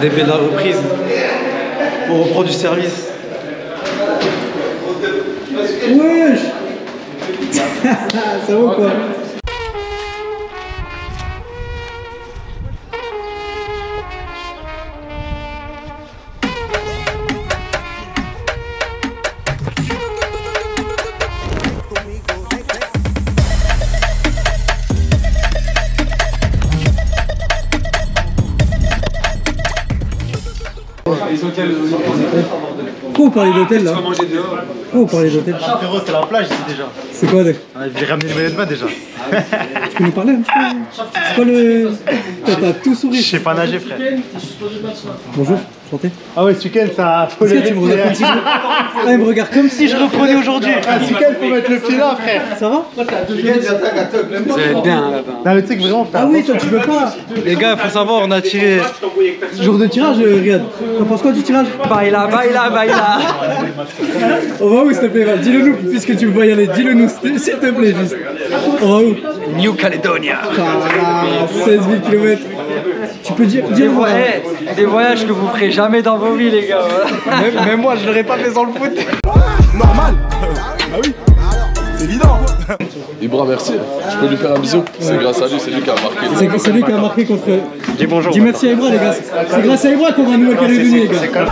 début de la reprise pour reprendre du service. Wesh. Ça vaut quoi? Pourquoi on parlait d'hôtel là? Pourquoi on parlait d'hôtel? Frérot, c'est la plage ici déjà. C'est quoi? J'ai ramené le maillot de bain déjà. Tu peux nous parler un petit peu? C'est quoi le... T'as tout souri. Je sais pas nager frère. Bonjour, santé. Ah ouais, ce week-end ça... Est-ce que tu me regardes comme si je... Ah, il me regarde comme si je reprenais aujourd'hui. Ah, ce week-end faut mettre le pied là frère. Ça va? Vous allez bien là-bas. Non mais tu sais que vraiment... Ah oui, toi tu peux pas. Les gars, faut savoir, on a tiré... Jour de tirage, Riyad. T'en penses quoi du tirage? Baila, baila, baila. On va où s'il te plaît? Dis-le nous, puisque tu veux pas y aller, dis-le nous s'il te plaît juste. On va où? New Caledonia. 16 000 km. Tu peux dire des voyages que vous ferez jamais dans vos vies les gars. Même moi je l'aurais pas fait sans le foot. Normal. Ah oui. C'est évident. Ibra, merci. Je peux lui faire un bisou. C'est grâce à lui, c'est lui qui a marqué. C'est lui qui a marqué contre. Dis bonjour. Dis merci à Ibra les gars. C'est grâce à Ibra qu'on va Nouvelle-Calédonie les gars.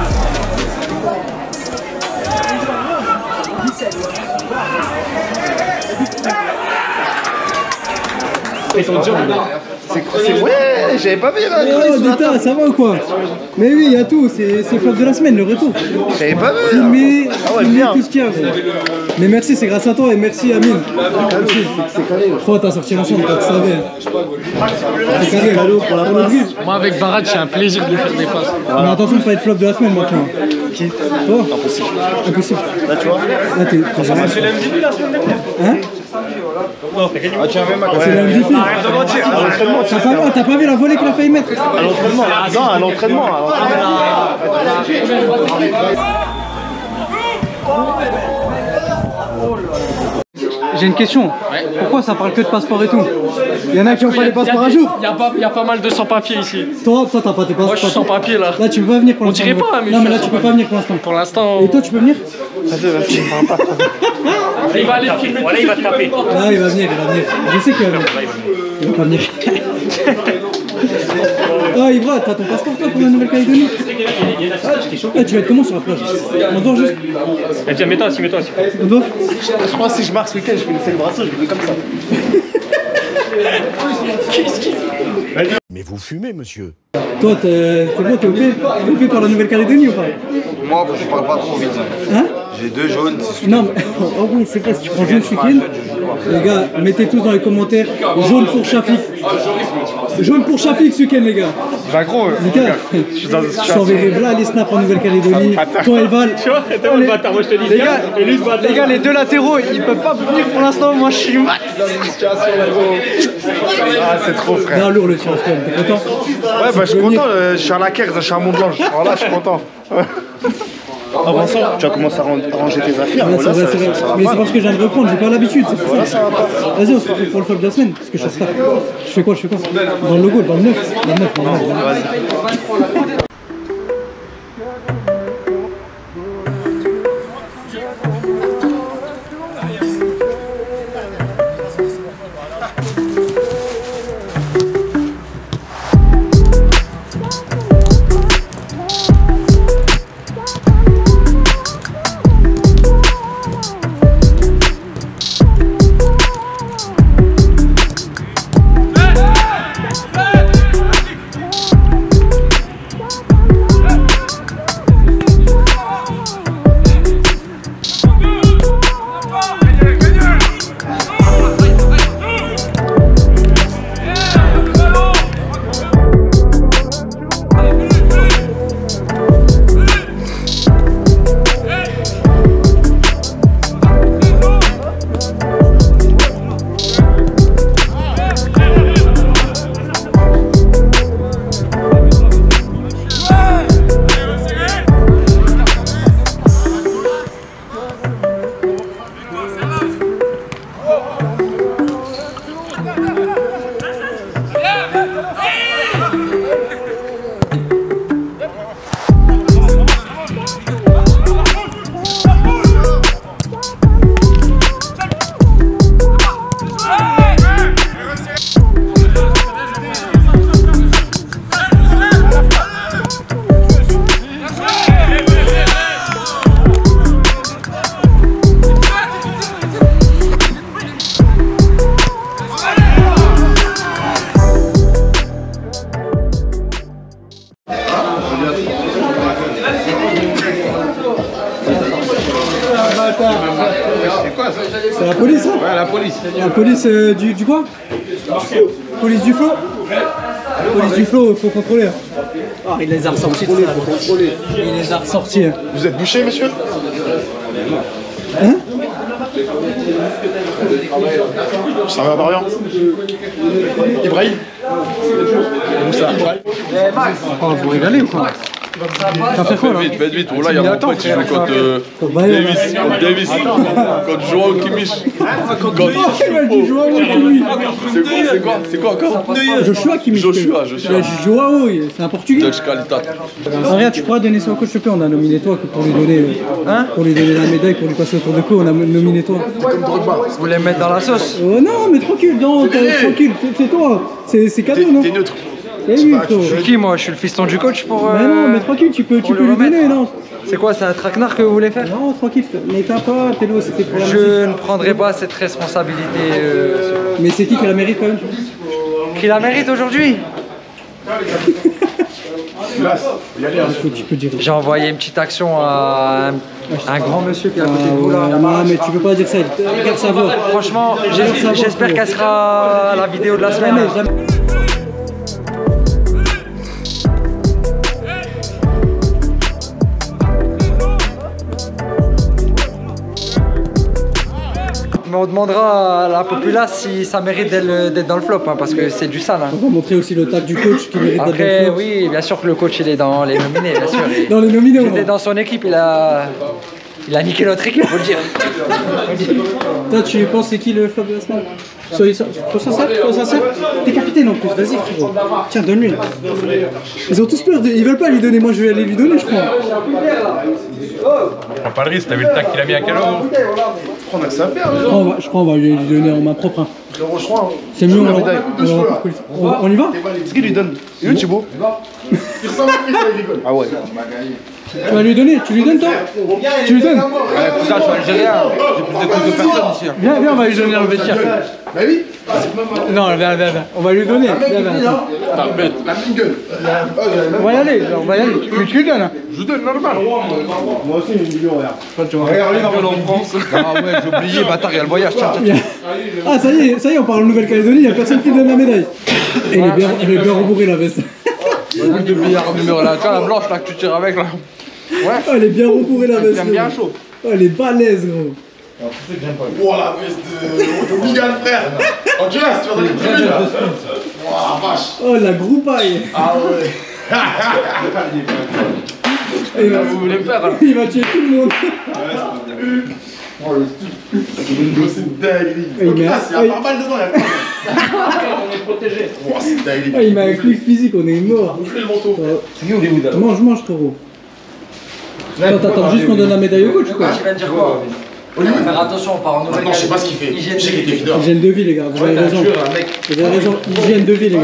C'est ouais, j'avais pas vu la crise. Oh, déta, ça va ou quoi? Mais oui, il y a tout, c'est flop de la semaine, le retour. J'avais pas vu. Filmé, ah ouais, filmé tout ce qu'il y a. Mais merci, c'est grâce à toi et merci Amine. C'est calé. Toi, t'as sorti l'ensemble, toi, tu savais. C'est calé. Moi, avec Barat, c'est un plaisir de faire des passes. Mais attention de pas être flop de la semaine, moi, tu vois. Qui? Toi? Impossible. Impossible. Là, tu vois? Là, t'es. Tu l'as vu la semaine dernière? Hein? Ah, tu as même à... T'as pas vu la volée qu'il a failli mettre? À l'entraînement. Non, à l'entraînement. J'ai une question. Ouais. Pourquoi ça parle que de passeport et tout? Il y en a qui n'ont pas les passeports à jour. Il y a pas mal de sans-papiers ici. Toi, t'as pas tes passeports. Moi, je suis sans-papier là. Là, tu peux pas venir pour l'instant. On dirait pas, mais. Non, mais là, tu peux pas venir pour l'instant. Pour l'instant. Et toi, tu peux venir? Vas-y, vas-y, il va aller filmer. Voilà, il va te taper. Ah, il va venir, il va venir. Je sais qu'il va venir. Il va pas venir. Ah, Ibra, t'as ton passeport toi pour la Nouvelle-Calédonie? Ah, tu vas être comment sur la plage? On dort juste. Eh tiens, mets-toi, mets-toi. On dort? Je crois que si je marche ce week-end, je vais laisser le braceau, je vais le comme ça. Mais vous fumez, monsieur. Toi, t'es opé par la Nouvelle-Calédonie ou pas? Moi, je parle pas trop vite. Hein? J'ai deux jaunes. Non, mais oh oui, c'est vrai, si tu prends jaune ce week-end, les gars, mettez tous dans les commentaires jaune pour Chafik. Jaune pour Chafik ce week-end, les gars. Bah, gros, je t'enverrai là les snaps en Nouvelle-Calédonie. Toi et Val. Tu vois, t'es le bâtard, moi je te dis. Les gars, les deux latéraux, ils peuvent pas venir pour l'instant. Moi, je suis mal. Ah, c'est trop, frère. Non, lourd le tirage quand même. T'es content? Ouais, bah, je suis content. Je suis à la Caire, je suis à Mont-Blanc. Voilà, je suis content. En pensant, tu as commencé à ranger tes affaires. Voilà, voilà, ça mais c'est parce que j'ai envie de reprendre, j'ai pas l'habitude. Voilà, vas-y, on se retrouve pour le flop de la semaine, parce que je suis star. Je fais quoi? Je fais quoi? Dans le logo, dans le 9. Dans le 9, dans le 9. C'est quoi ça? C'est la police, hein? Ouais, la police. La police du quoi? Police du flot? Police du flot, faut contrôler. Ah, il les a ressortis. Il les a ressortis. Vous êtes bouché, monsieur? Hein? Ça va, Marion? Ibrahim? Ça vous régalez ou quoi? Ça fait quoi là? Faites vite, là il y a mon pote qui joue contre Davis, contre Joao Kimmich. C'est quoi? C'est quoi encore? Joshua Kimmich. Joshua. Joao, c'est un portugais. Regarde, tu pourras donner ça au coach, s'il te plaît, on a nominé toi pour lui donner la médaille, pour lui passer autour de quoi, on a nominé toi. Vous voulez mettre dans la sauce? Non, mais tranquille, tranquille, c'est toi, c'est cadeau, non? T'es neutre. Je suis qui moi? Je suis le fiston du coach pour... Mais non, mais tranquille, tu peux lui donner, non? C'est quoi, c'est un traquenard que vous voulez faire? Non, tranquille, n'éteins pas, Télo, c'était pour la musique. Je ne prendrai pas cette responsabilité. Mais c'est qui la mérite quand même? Qui la mérite aujourd'hui? J'ai envoyé une petite action à un grand monsieur qui est à côté de vous là. Non mais tu peux pas dire ça, regarde sa voix. Franchement, j'espère qu'elle sera la vidéo de la semaine. On demandera à la populace si ça mérite d'être dans le flop, hein, parce que c'est du sale. Hein. On va montrer aussi le tag du coach qui mérite d'être dans le flop. Oui, bien sûr que le coach il est dans les nominés, bien sûr. Dans les nominés, il était dans son équipe, il a niqué notre équipe, faut le dire. Toi, tu penses c'est qui le flop de la semaine? Sois sincère, t'es capitaine en plus, vas-y frérot. Tiens, donne-lui. Ils ont tous peur, ils veulent pas lui donner, moi je vais aller lui donner, je crois. Prends pas le risque, t'as vu le tac qu'il a mis à quel homme? Je crois qu'on va lui donner en main propre. C'est mieux, on y va? Qu'est-ce qu'il lui donne? Il est beau. Ah ouais. Tu vas lui donner, toi? Tu lui donnes? Ouais, putain, je suis algérien, j'ai plus de trucs de personnes ici. Viens, on va lui donner un vêtir. Bah oui. Non, viens, on va lui donner. T'as bête. La même gueule. On va y aller, Mais tu lui donnes, hein? Je lui donne, normal. Moi aussi, j'ai une vidéo, regarde. Regarde, il est en France. Ah ouais, j'ai oublié, bâtard, il y a le voyage. Ah, ça y est, on parle de Nouvelle-Calédonie, il n'y a personne qui donne la médaille. Et il est bien rembourré, la veste. Le de billard numéro là, tu vois la blanche là que tu tires avec là. Ouais. Oh, elle est bien recourée la veste. Elle est bien chaud. Oh, elle est balèze gros. Alors tu sais que j'aime pas. Oh la veste de Mika frère. Oh tu l'as, tu vas dans les tribunes là. Oh la vache. Oh la groupaille. Ah ouais. Vous voulez me faire là. Il va tuer tout le monde. Oh le style. C'est une dinguerie. Il y a pas mal dedans, il y a on est protégé. Oh, il m'a un clic physique, on est mort. Mange, taureau. T'attends juste qu'on donne la médaille au coach ou quoi? Je vais dire quoi? Faire attention, on part en Nouvelle-Calédonie. Non, je sais pas ce qu'il fait. Hygiène de vie, les gars. Vous avez raison. Hygiène de vie, les gars.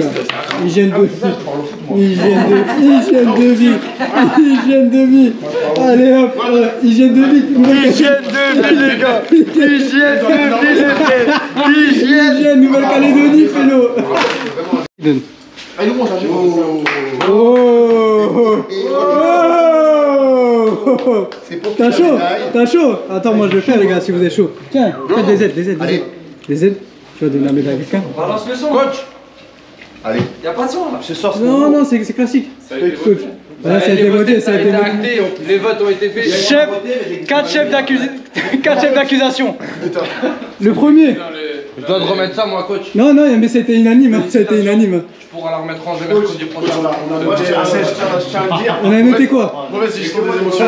Hygiène de vie. Allez hop. Hygiène de vie. Hygiène de vie, les gars. Hygiène de vie, les gars. Hygiène Nouvelle-Calédonie, Félo. T'as chaud? Attends, moi je le fais, les gars, si vous êtes chaud. Tiens, faites des aides, Tu vas donner la médaille à quelqu'un? Balance le son. Coach. Allez. Y'a pas de son là. Non, c'est classique. Coach. Là, ça a été voté, ça a été acté. Les votes ont été faits. 4 chefs d'accusation. Le premier. Je dois te remettre ça, moi, coach. Non, mais c'était unanime. Tu pourras la remettre en jeu mercredi prochain. On a noté quoi? Mauvaise gestion des émotions.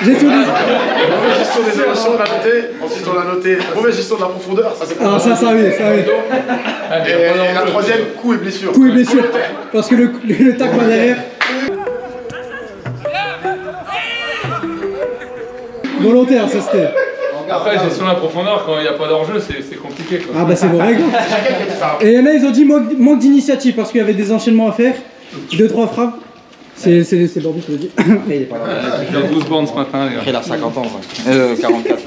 Mauvaise gestion des émotions, on l'a noté. Ensuite, on l'a noté. Mauvaise gestion de la profondeur. Ah, ça oui. Et la troisième, coup et blessure. Parce que le tac va derrière. Volontaire, ça c'était. Après, gestion de la profondeur, quand il n'y a pas d'enjeu, c'est compliqué. Quoi. Ah bah c'est vos règles. Et là, ils ont dit manque d'initiative parce qu'il y avait des enchaînements à faire. 2-3 frappes. C'est Bordeaux qui le dit. Après, il est pas là. Il a 12 bornes ce matin. Après, il a 50 ans. 44.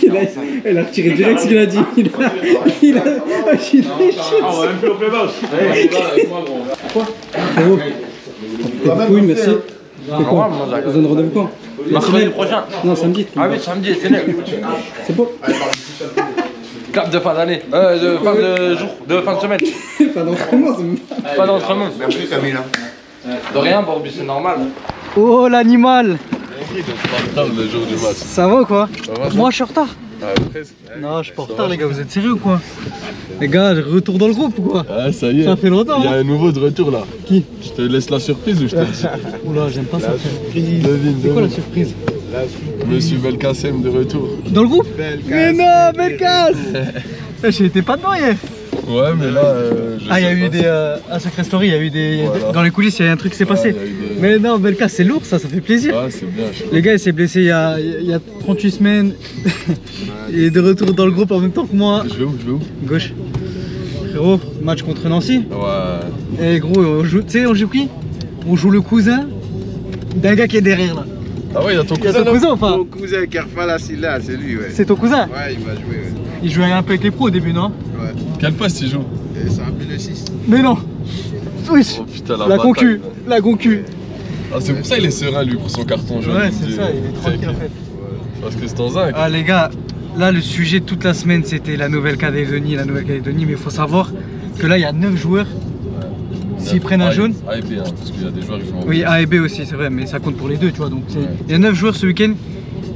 Quel âge? Elle a retiré direct ce qu'il a dit. Il a... Ah, on va même plus au play-bas. Pourquoi? Oui, merci. C'est quoi? On se donne rendez-vous quand? Mercredi prochain? Non, samedi. Ah oui, samedi, c'est net. C'est beau. Clap de fin d'année, de fin de jour, de fin de semaine. Pas d'entraînement, c'est pas d'entraînement. Merci Camille. De rien, Borbu, c'est normal. Oh l'animal! Ça va ou quoi? Moi je suis en retard. Non, je suis pas en retard les gars, vous êtes sérieux ou quoi? Les gars, je retourne dans le groupe ou quoi? Ah ça y est, ça fait longtemps. Il y a un nouveau de retour là. Qui? Je te laisse la surprise ou je te le dis? Oula, j'aime pas ça. C'est quoi la surprise? Monsieur Belkacem de retour. Dans le groupe? Mais non, Belkacem! J'étais pas dedans hier. Ouais, mais là. Ah, il y a eu des. À Sacré Story, il y a eu des. Voilà. Dans les coulisses, il y a un truc qui s'est passé. Des... Mais non, Belka, c'est lourd, ça fait plaisir. Ouais, c'est bien. Les gars, il s'est blessé il y a 38 semaines. Il est de retour dans le groupe en même temps que moi. Je vais où? Gauche. Frérot, match contre Nancy. Ouais. Et gros, tu sais, on joue qui? On joue le cousin d'un gars qui est derrière là. Ah ouais, il y a ton cousin. C'est ton cousin ou pas? Mon cousin, Carfala, c'est là, c'est lui, ouais. C'est ton cousin? Ouais, il va jouer, ouais. Il jouait un peu avec les pros au début, non? Ouais. Quel poste il joue? C'est un peu le 6. Mais non! Switch! Oh putain, la concu! La concu! Ah, c'est pour ça qu'il est serein, lui, pour son carton jaune. Ouais, c'est ça, il est tranquille en fait. Ouais. Parce que c'est en zinc. Ah, les gars, là, le sujet toute la semaine, c'était la Nouvelle-Calédonie, mais il faut savoir que là, il y a 9 joueurs. S'ils prennent un jaune. A et B, hein, parce qu'il y a des joueurs qui jouent en B. Oui, A et B aussi, c'est vrai, mais ça compte pour les deux, tu vois. Donc, ouais. Il y a 9 joueurs ce week-end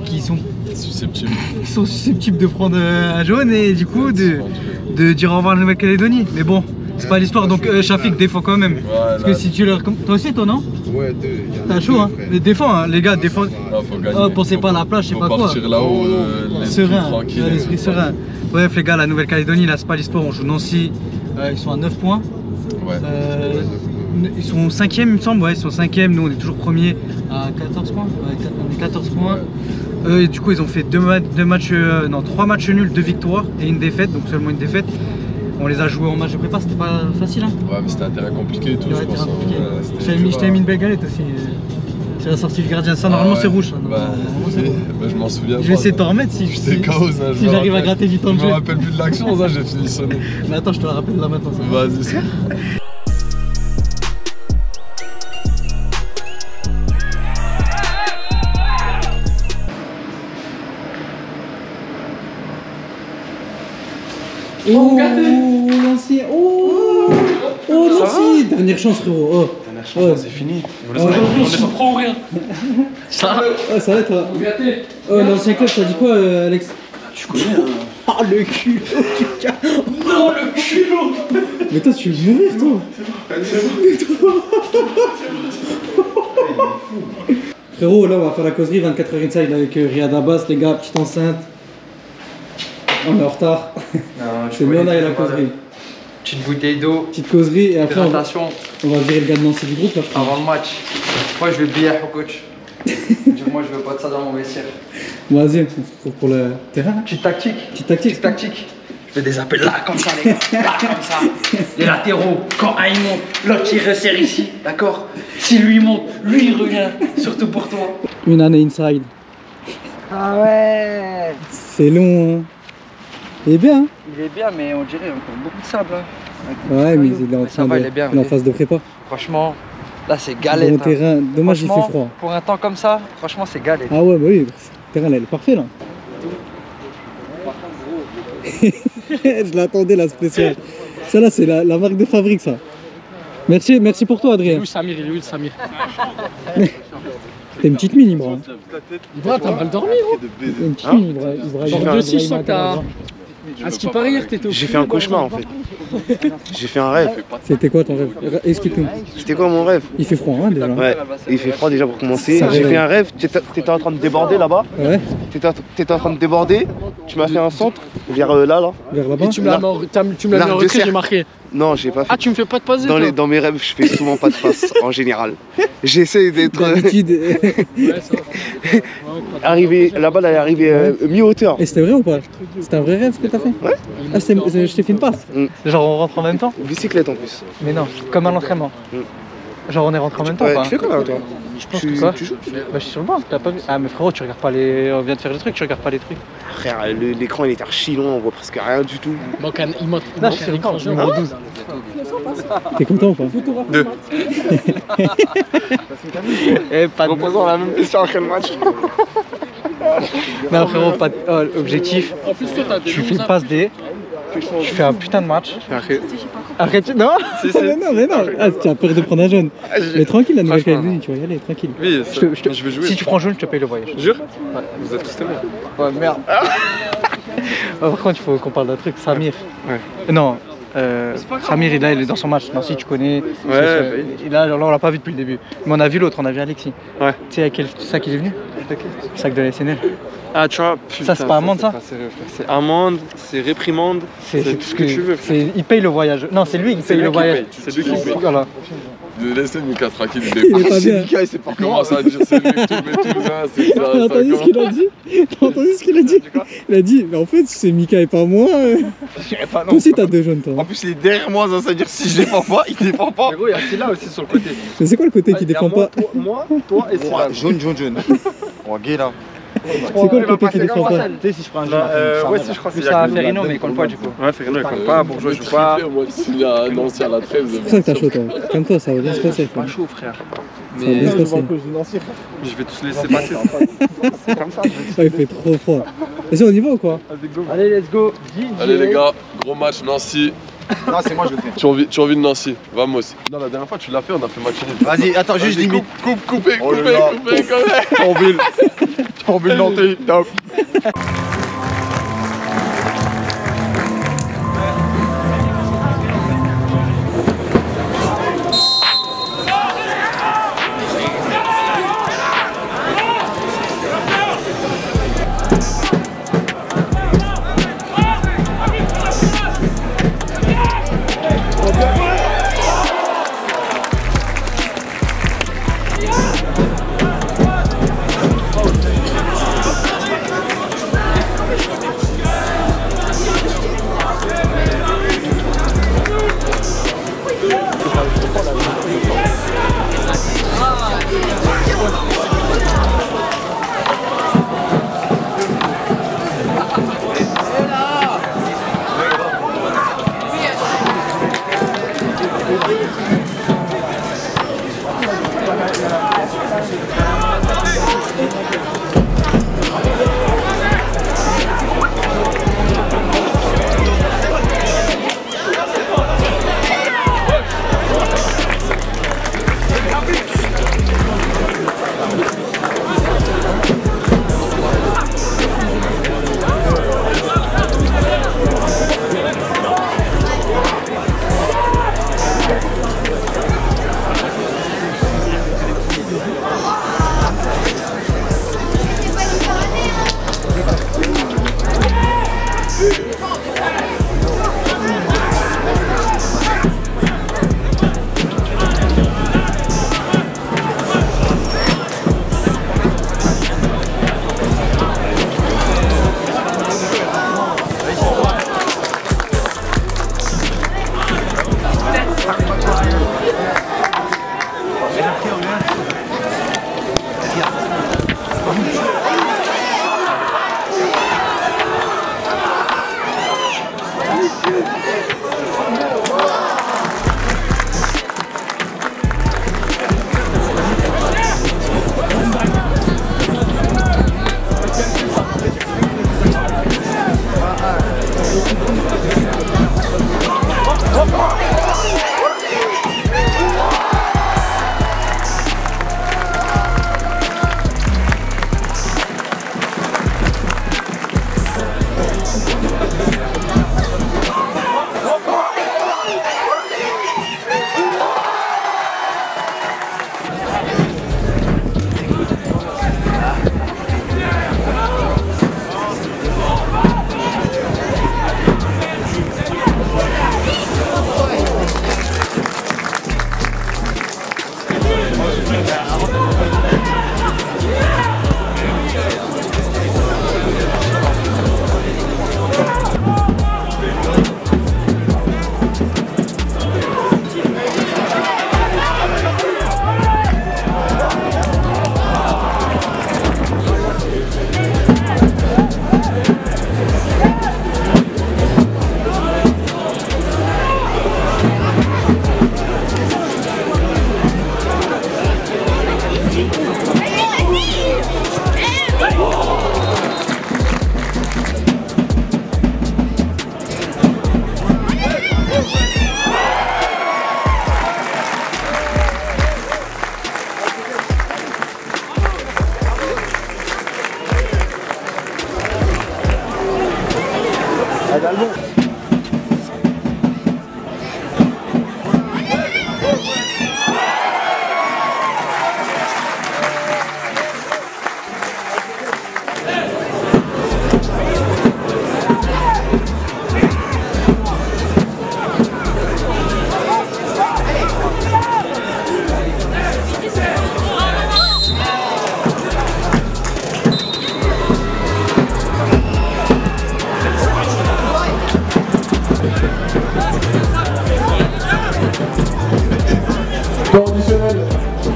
qui sont susceptibles. Ils sont susceptibles de prendre un jaune et du coup de dire au revoir à la Nouvelle-Calédonie. Mais bon, c'est pas l'histoire, donc Shafik défend quand même. Voilà. Parce que si tu leur. Toi aussi, toi, non? Ouais, deux. T'as chaud, hein? Défends, hein, les gars, défends. Oh, pensez pas à la plage, je sais pas quoi. Partir là-haut, serein, l'esprit serein. Bref, les gars, la Nouvelle-Calédonie, là, c'est pas l'histoire, on joue Nancy. Ils sont à 9 points. Ouais. Ils sont 5e, il me semble, ouais, ils sont 5e, nous on est toujours 1er à 14 points. On est 14 points. Ouais. Et du coup, ils ont fait 3 matchs nuls, 2 victoires et une défaite, donc seulement une défaite. On les a joués en match de prépa, c'était pas facile. Hein. Ouais, mais c'était un terrain compliqué et tout. Ouais, je t'avais mis une belle galette aussi. C'est la sortie du gardien, ça normalement c'est rouge. Je m'en souviens. Je vais essayer de t'en remettre si j'arrive à gratter du temps de jeu. Je me rappelle plus de l'action, ça j'ai fini sonner. Mais attends, je te la rappelle là maintenant. Vas-y, c'est Nancy, dernière chance frérot. C'est fini. On est sur pro ou rien. Ça va toi? L'ancien club, ça dit quoi Alex? Tu connais hein. Ah le culot. Non le culot. Mais toi tu veux mourir toi. Frérot, là on va faire la causerie 24h inside avec Riyad Abbas, les gars, petite enceinte. On est en retard. C'est bien on a la causerie. Petite bouteille d'eau, petite causerie et après on va virer le gars de Nancy du groupe après. Avant le match, moi je vais billet au coach. Moi je veux pas de ça dans mon vestiaire. Vas-y, pour le terrain. Petite tactique. Je fais des appels là comme ça les gars, là comme ça. Les latéraux, quand un il monte, l'autre il resserre ici, d'accord? Si lui il monte, lui il revient, surtout pour toi. Une année inside. Ah ouais. C'est long hein. Il est bien. Il est bien, mais on dirait encore beaucoup de sable. Hein. Ouais, mais il est en train de phase de prépa. Franchement, là c'est galette. Bon terrain, hein. Dommage il fait froid. Pour un temps comme ça, franchement c'est galette. Ah ouais, bah oui, le terrain là, il est parfait là. Je l'attendais la spéciale. Ça là, c'est la marque de fabrique ça. Merci pour toi Adrien. Il est où Samir. T'as une petite mine, Ibra. Ibra, t'as mal dormi, gros. Une petite mine, Ibra. Genre de 6, je sens que t'as... À ce qui paraît hier, t'étais au... J'ai fait un cauchemar, en fait. J'ai fait un rêve. C'était quoi ton rêve? Explique-nous. C'était quoi mon rêve? Il fait froid, hein, déjà. Ouais, il fait froid déjà pour commencer. J'ai fait un rêve, t'étais en train de déborder là-bas. Ouais. T'étais en train de déborder, tu m'as fait un centre, vers là. Vers là-bas. Et tu me l'as mis en retrait, j'ai marqué. Non, j'ai pas fait. Ah, tu me fais pas de passe dans mes rêves, je fais souvent pas de passe, en général. J'essaie d'être... Arrivé, la balle, elle est arrivée mi-hauteur. Et c'était vrai ou pas? C'était un vrai rêve ce que t'as fait? Ouais. Ah, je t'ai fait une passe. Genre on rentre en même temps? Bicyclette en plus. Mais non, comme à l'entraînement. Genre on est rentré en même temps. Tu fais quoi là toi? Je pense que ça. Bah, je suis sur le banc, t'as pas vu. Ah, mais frérot, tu regardes pas les. On vient de faire des trucs, tu regardes pas les trucs. Frère, l'écran il est archi long, on voit presque rien du tout. Il manque un écran jeu. T'es content ou pas? Deux. Eh, pas de. Reposons la même question après le match. Non, frérot, pas de. Objectif. En plus, toi, t'as des. Tu fais passe des. Tu fais un putain de match. Après tu... Non, si, si. Non, mais non. Ah, tu as peur de prendre un jaune. Mais tranquille, la Nouvelle-Calédonie, tu vas y aller, tranquille. Oui, je vais jouer. Si tu prends jaune, je te paye le voyage. Jure? Ouais. Vous êtes tous témoins. Ouais, merde. Par contre, il faut qu'on parle d'un truc. Samir. Ouais. Non, Samir, il est dans son match. Non, si tu connais. Ouais. Et là, on l'a pas vu depuis le début. Mais on a vu l'autre, on a vu Alexis. Ouais. Tu sais à quel sac il est venu? Le sac de la SNL. Ah, tu vois, putain, ça c'est pas amende, ça? C'est amende, c'est réprimande, c'est tout ce que tu veux. Il paye le voyage. Non, c'est lui qui paye le voyage. C'est lui qui paye. Voilà. Laissez Mika tranquille. C'est Mika, il sait pas comment ça dire. C'est lui qui tout ça. T'as entendu ce qu'il a dit? T'as entendu ce qu'il a dit? Il a dit, mais en fait, c'est Mika et pas moi. Toi aussi, t'as deux jeunes, toi. En plus, il est derrière moi, ça veut dire si je défends pas, il défend pas. Gros, il y a celui-là aussi sur le côté. Mais c'est quoi le côté qui défend pas? Moi, toi et celui-là. Jaune. Oh, gay là. C'est quoi le côté qui défend pas? Tu sais, si je prends un jeu. Ouais, si je crois que c'est à Ferrino, mais il compte pas du coup. Ouais, Ferrino il compte pas, Bourgeois il joue pas. C'est pour ça que t'as chaud, toi. Comme toi, ça va bien se passer. Pas chaud, frère. Mais je vais tous laisser passer. C'est comme ça. Il fait trop froid. Vas-y, on y va ou quoi? Allez, let's go. Allez, les gars, gros match, Nancy. Non, c'est moi, je le fais. Tu as envie de Nancy, vamos. Non, la dernière fois, tu l'as fait, on a fait match nul. Vas-y, attends, juste limite. Coupez. Formule Nantais, top.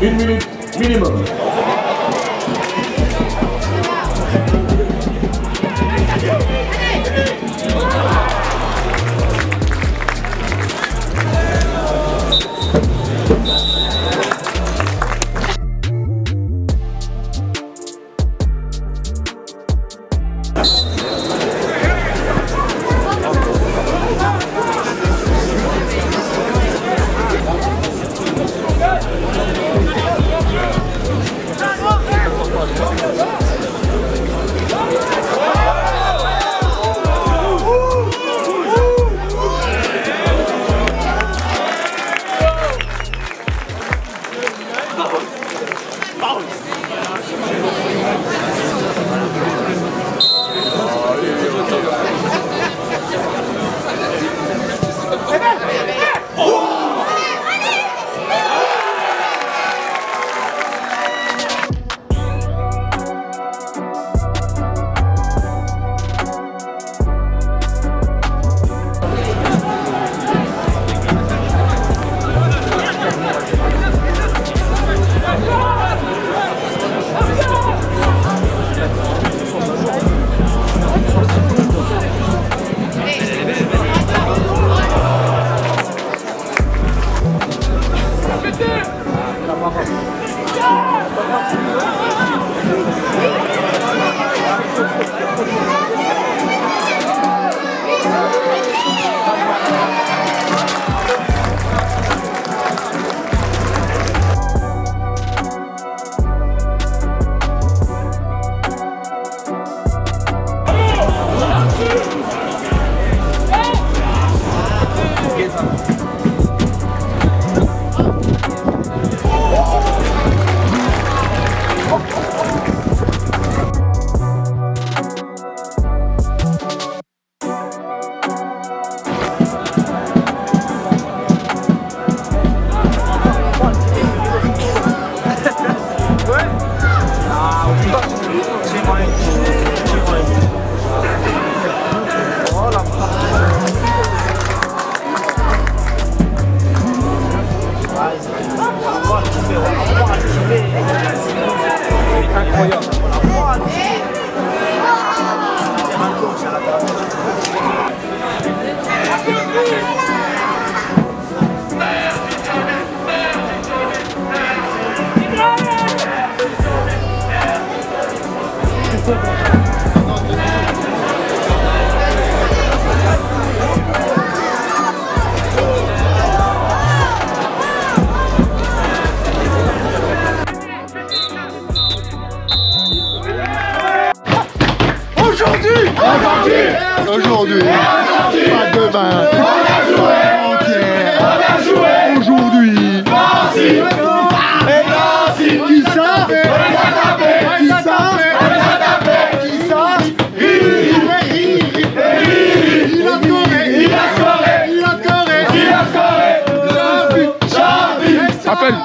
1 minute minimum.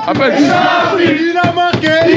Appelle. Il a marqué.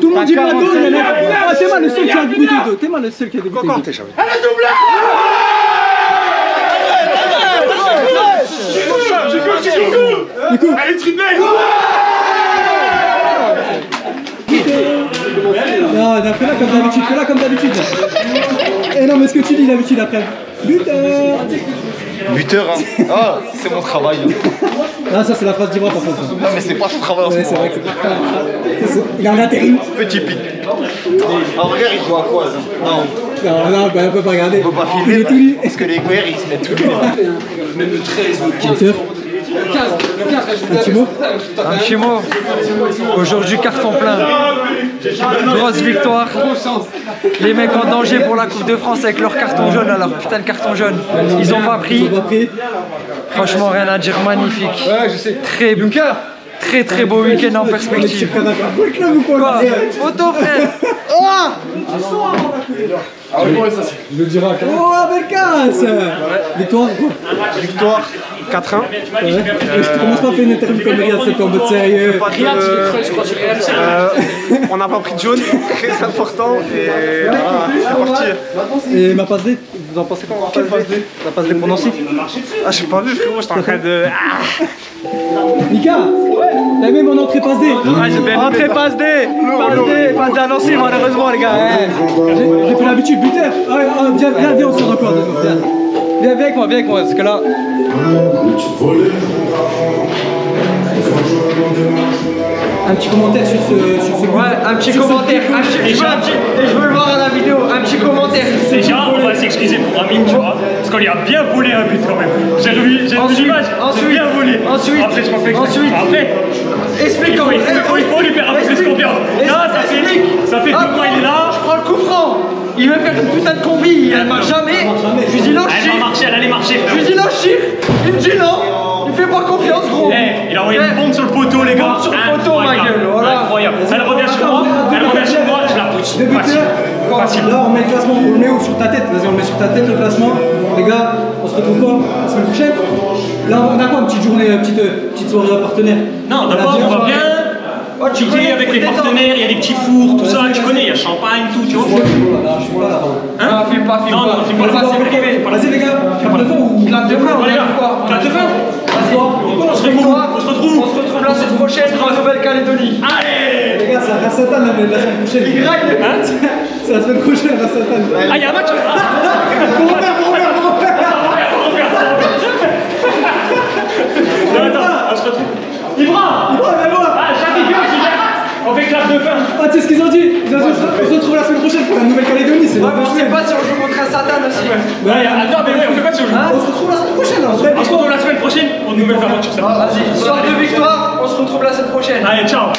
Tout le monde dit Blago, il y en a. T'es mal le seul qui a débuté deux. T'es mal le seul qui a débuté deux. Elle a doublé. Chicou. Elle est triplée. Non, fais-la comme d'habitude. Et non, mais ce que tu dis d'habitude après. Buteur. Buteur, hein. Ah, c'est mon travail. Ah, ça, c'est la phrase d'Ibra, par contre. Non, mais c'est pas son travail en ce moment. Ouais, c'est vrai. Il a un intérim. Petit pic. En vrai, il joue à quoi, non. Non, non, on peut pas regarder. On peut pas filmer. Est-ce que les guerres, ils se mettent tout le monde. Même le 13, le 15. Buteur. Un petit mot. Aujourd'hui, carton plein. Grosse victoire. Les mecs en danger pour la Coupe de France avec leur carton jaune. Alors, putain, le carton jaune. Ils ont pas pris. Franchement, rien à dire. Magnifique. Ouais, je sais. Très beau. Très beau week-end en perspective. Quoi ? Auto, frère. Oh, je le dirai à Belkacem. Oh, Belkacem. Victoire ou quoi? Victoire 4-1. Ouais. Je commence pas à faire une interview comme Riyad, c'est en mode sérieux. On n'a pas pris de jaune, très important. Et c'est parti. Et ma passe D, vous en pensez quoi? Quelle passe D? La passe D pour Nancy? Ah, j'ai pas vu, frérot, j'étais en train de. Nika, t'as aimé mon entrée passe D? Ah, j'ai bien entrée passe D. Passe D à Nancy, malheureusement, les gars. J'ai pris l'habitude, buteur. Viens, on se record. Viens avec moi, parce que là... Un petit commentaire sur ce... Ouais, un petit commentaire. Je veux le voir à la vidéo, un petit commentaire. Déjà, on va s'excuser pour Amine, tu vois. Parce qu'on lui a bien volé un but quand même. J'ai revu l'image, j'ai bien volé. Ensuite, après, je m'en fais expliquer. Après, explique comment il faut lui faire un peu plus confiance. Là, ça fait 2 mois, il est là. Je prends le coup franc. Il veut faire une putain de combi, elle marche jamais. Je lui dis non, elle va marcher, elle allait marcher. Je lui dis non, chire. Il me dit non. Il me fait pas confiance, gros. Il a envoyé une bombe sur le poteau, les gars. Sur le poteau, ma gueule. Voilà. Incroyable. Elle revient chez moi, je la pousse. Facile. Là, on met le classement, on le met où? Sur ta tête. Vas-y, on le met sur ta tête, le classement. Les gars, on se retrouve pas la semaine prochaine. Là, on a quoi? Une petite journée, petite soirée à partenaire. Non, d'abord, on va bien. Oh, tu connais, avec les partenaires, il y a des petits fours, tout ça, tu connais, il y a champagne, tout, tu vois. Je suis pas là, hein? Filme pas, filme pas. Non, filme pas, c'est privé. Vas-y, les gars, clap de fin ou clap de fin? Clap de fin? On se retrouve. On se retrouve la semaine prochaine dans la Nouvelle-Calédonie. Allez! Les gars, c'est à Satan la semaine prochaine. C'est la semaine prochaine, à Satan. Ah, il y a un match? Non, attends, on se retrouve. Ibra, viens voir! On fait clap de fin. Ah, tu sais ce qu'ils ont dit? Ils ont dit on se retrouve la semaine prochaine pour la Nouvelle-Calédonie. Ouais, mais on sait pas si on joue contre un Satan aussi. Attends, mais on fait pas si on joue. On se retrouve la semaine prochaine. On se retrouve la semaine prochaine. On nous met le faire sur ça. Vas-y, soir de victoire, on se retrouve la semaine prochaine. Allez, ciao.